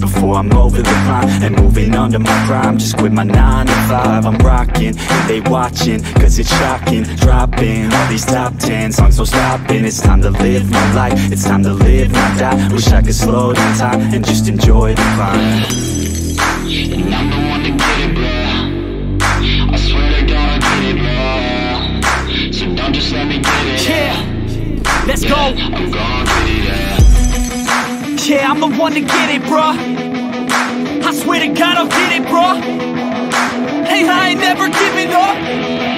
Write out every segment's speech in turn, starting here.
before I'm over the line and moving under my prime. Just quit my 9 to 5, I'm rockin', and they watchin', cause it's shocking. Dropping all these top 10 songs, no stopping. It's time to live my life, it's time to live, not die. Wish I could slow down time and just enjoy the climb. And I'm the one to get it, bruh. I swear to God I get it, bruh. So don't just let me get it. Yeah, let's go. I'm gonna get it, yeah. Yeah, I'm the one to get it, bruh. I swear to God I'll get it, bruh. Hey, I ain't never giving up.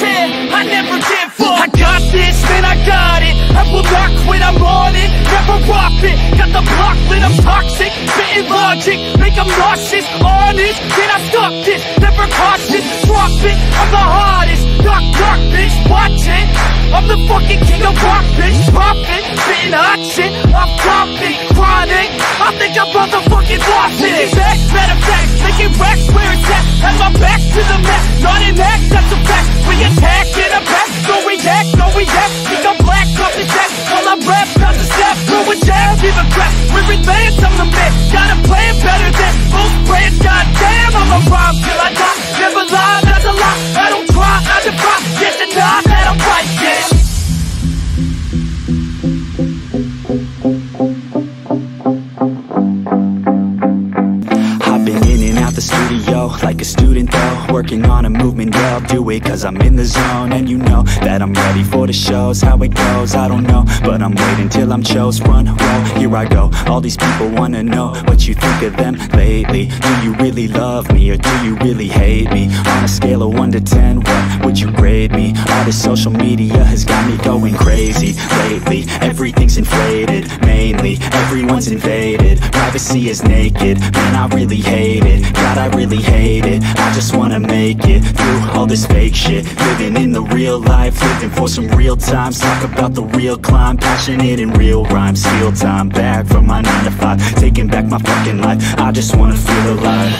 Yeah, I never give up. I got this, man, I got it. I will not quit, I'm on it. Never rock it. Got the block lit, I'm toxic. Spitting logic, make them nauseous. Honest, then I stuck this. Never cautious, drop it. I'm the hottest, knock, knock, bitch, watch it. I'm the fucking king of rock, bitch. Pop it, spitting hot shit. I'm dropping, chronic. I think I'm motherfucking lost it. Exact, matter of fact, making racks where it's at. Have my back to the map, not an act, that's a fact. We attack in a pack, so react, no react. Think I'm black, up his ass. While I rap, not the step. Throw it down, give a crap. We relance, I'm the man. Got a plan better than most brands. Goddamn, I'm a rhyme till I die. Never lie, that's a lie. I don't try, I defy. Yes, and I, that I'm right, yeah. Like a student though, working on a movement, yeah, I'll do it cause I'm in the zone. And you know that I'm ready for the shows. How it goes, I don't know, but I'm waiting till I'm chose. Run, roll, here I go. All these people wanna know what you think of them lately. Do you really love me or do you really hate me? On a scale of 1 to 10, what would you grade me? All this social media has got me going crazy lately. Everything's inflated, mainly, everyone's invaded. Privacy is naked, man, I really hate it. God, I really hate it. I just wanna make it through all this fake shit. Living in the real life, living for some real times. Talk about the real climb, passionate in real rhymes. Steal time back from my 9 to 5, taking back my fucking life. I just wanna feel alive.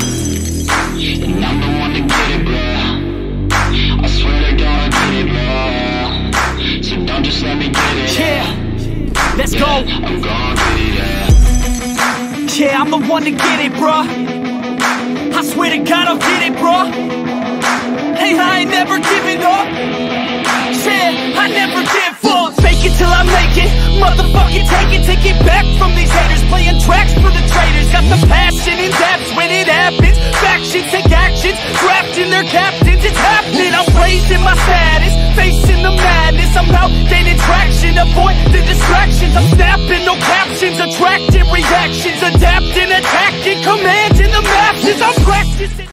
And I'm the one to get it, bruh. I swear to God I get it, bruh. So don't just let me get it. Yeah, let's go. I'm gonna get it, yeah. Yeah, I'm the one to get it, bruh. I swear to God I'll get it, bruh. Hey, I ain't never giving up. Yeah, I never give up. Fake it till I make it, motherfucking take it back from these haters. Playing tracks for the traitors, got the passion in depth when it happens. Factions take actions, drafting their captains, it's happening. I'm raising my status, facing the madness. I'm out gaining traction, avoid the distractions. I'm snapping, no captions, attracting reactions. Adapting, attacking, commanding the masses. I'm practicing.